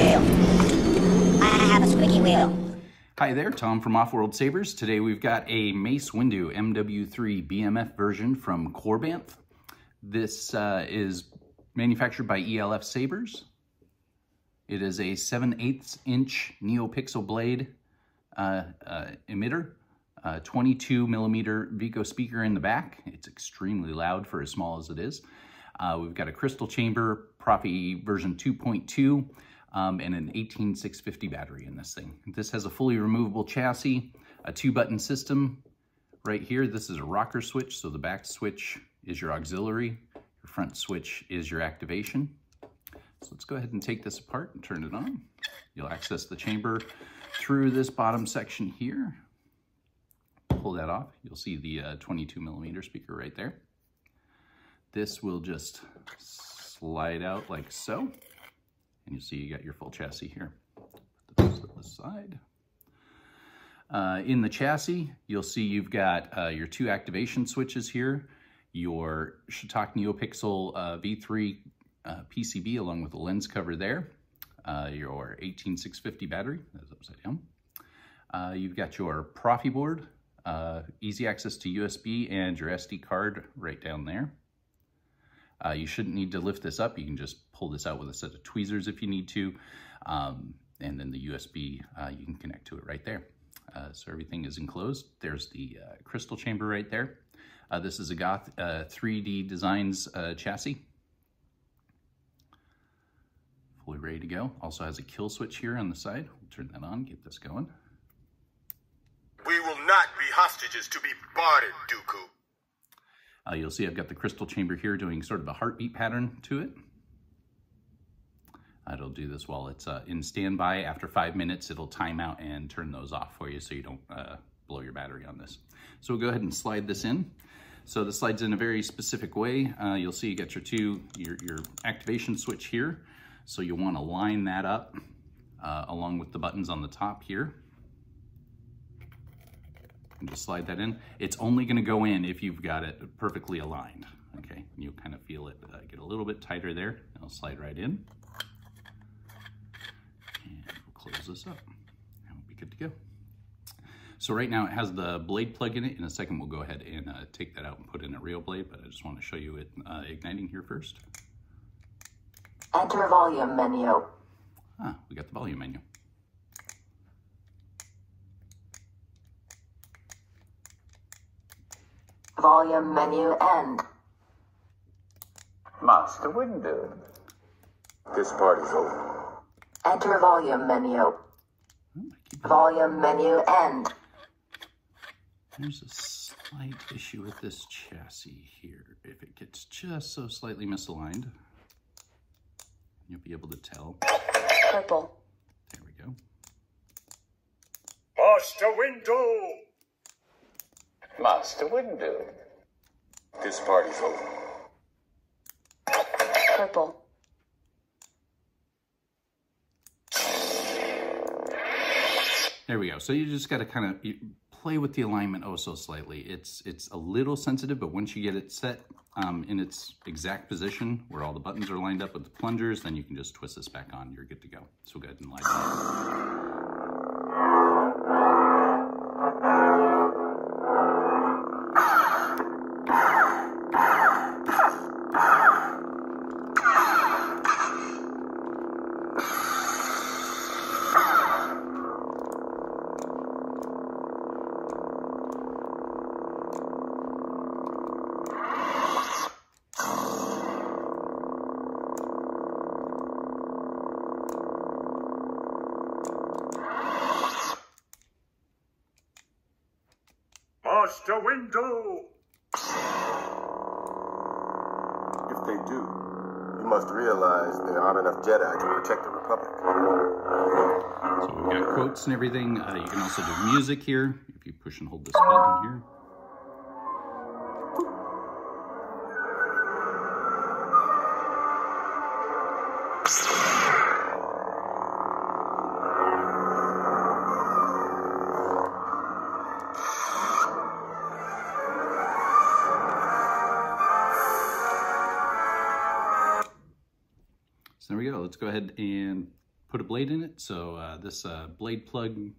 wheel. I have a squeaky wheel. Hi there, Tom from Offworld Sabers. Today we've got a Mace Windu MW3-BMF version from Corbanth. This is manufactured by ELF Sabers. It is a 7/8" NeoPixel blade emitter, 22mm Vico speaker in the back. It's extremely loud for as small as it is. We've got a crystal chamber, Proffi version 2.2, and an 18650 battery in this thing. This has a fully removable chassis, a 2-button system. Right here, this is a rocker switch, so the back switch is your auxiliary, your front switch is your activation. So let's go ahead and take this apart and turn it on. You'll access the chamber through this bottom section here. Pull that off, you'll see the 22mm speaker right there. This will just slide out like so, and you'll see you got your full chassis here. Put this to the side. In the chassis, you'll see you've got your 2 activation switches here, your Shtok NeoPixel V3 PCB along with the lens cover there, your 18650 battery, that's upside down. You've got your Proffieboard, easy access to USB and your SD card right down there. You shouldn't need to lift this up. You can just pull this out with a set of tweezers if you need to. And then the USB, you can connect to it right there. So everything is enclosed. There's the crystal chamber right there. This is a Goth 3Designs chassis. Fully ready to go. Also has a kill switch here on the side. We'll turn that on, get this going. We will not be hostages to be bartered, Dooku. You'll see I've got the crystal chamber here doing sort of a heartbeat pattern to it. It'll do this while it's in standby. After 5 minutes, it'll time out and turn those off for you so you don't blow your battery on this. So we'll go ahead and slide this in. So this slides in a very specific way. You'll see you got your your activation switch here. So you'll want to line that up along with the buttons on the top here. And just slide that in. It's only going to go in if you've got it perfectly aligned. Okay, and you'll kind of feel it get a little bit tighter there. It'll slide right in. And we'll close this up. And we'll be good to go. So right now it has the blade plug in it. In a second we'll go ahead and take that out and put in a real blade, but I just want to show you it igniting here first. Enter volume menu. Ah, we got the volume menu. Volume menu end. Master Windu. This part is over. Enter volume menu. Volume menu end. There's a slight issue with this chassis here. If it gets just so slightly misaligned, you'll be able to tell. Purple. There we go. Master Windu. Master Windu. This party's over. Purple. There we go. So you just got to kind of play with the alignment oh so slightly. It's a little sensitive, but once you get it set in its exact position where all the buttons are lined up with the plungers, then you can just twist this back on. You're good to go. So go ahead and light it up. Master Windu! If they do, you must realize there aren't enough Jedi to protect the Republic. So we've got quotes and everything. You can also do music here, if you push and hold this button here. There we go. Let's go ahead and put a blade in it. So this blade plug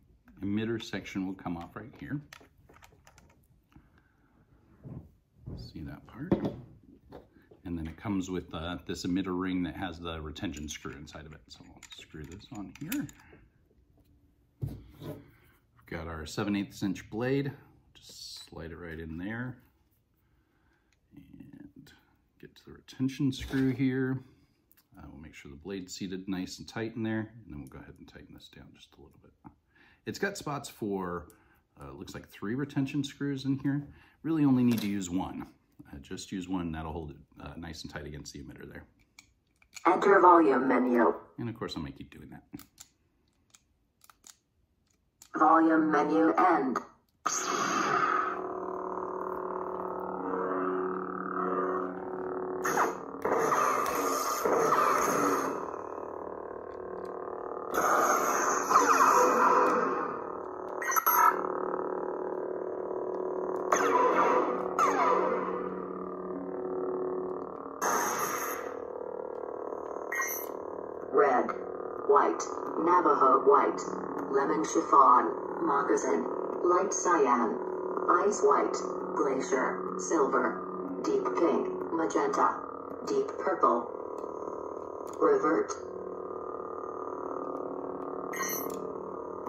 emitter section will come off right here. See that part? And then it comes with this emitter ring that has the retention screw inside of it. So we'll screw this on here. We've got our 7/8 inch blade. Just slide it right in there. And get to the retention screw here. We'll make sure the blade's seated nice and tight in there. And then we'll go ahead and tighten this down just a little bit. It's got spots for, looks like 3 retention screws in here. Really only need to use one. Just use one, that'll hold it nice and tight against the emitter there. Enter volume menu. And of course I'm gonna keep doing that. Volume menu end. Chiffon, moccasin, light cyan, ice white, glacier, silver, deep pink, magenta, deep purple. Revert.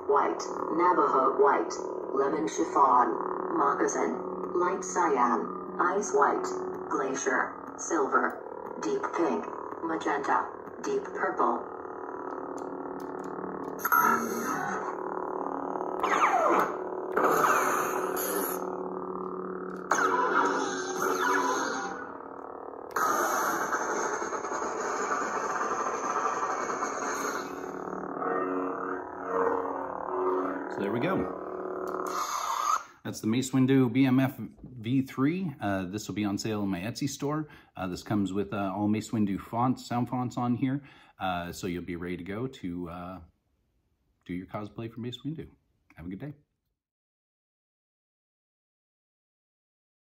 White, Navajo white, lemon chiffon, moccasin, light cyan, ice white, glacier, silver, deep pink, magenta, deep purple. That's the Mace Windu BMF V3. This will be on sale in my Etsy store. This comes with all Mace Windu fonts, sound fonts on here. So you'll be ready to go to do your cosplay for Mace Windu. Have a good day.